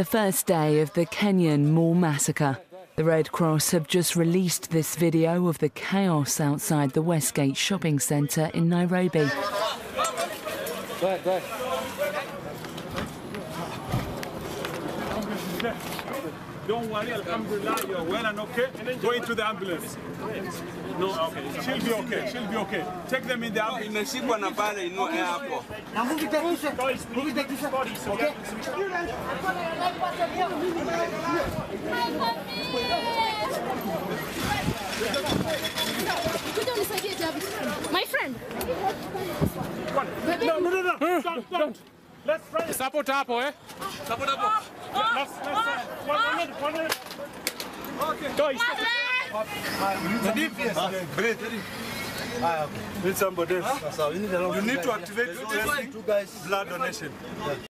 the first day of the Kenyan Mall massacre. The Red Cross have just released this video of the chaos outside the Westgate Shopping Centre in Nairobi. Don't worry, Alhamdulillah, you're well and okay. Go into the ambulance. No, okay. She'll be okay. She'll be okay. Take them in the ambulance. My friend. No. Don't. Let's pray. Support up, eh? Support up. Let's. 1 minute. Okay. Guys. Breathe. Need somebody else. You need to activate two guys blood donation.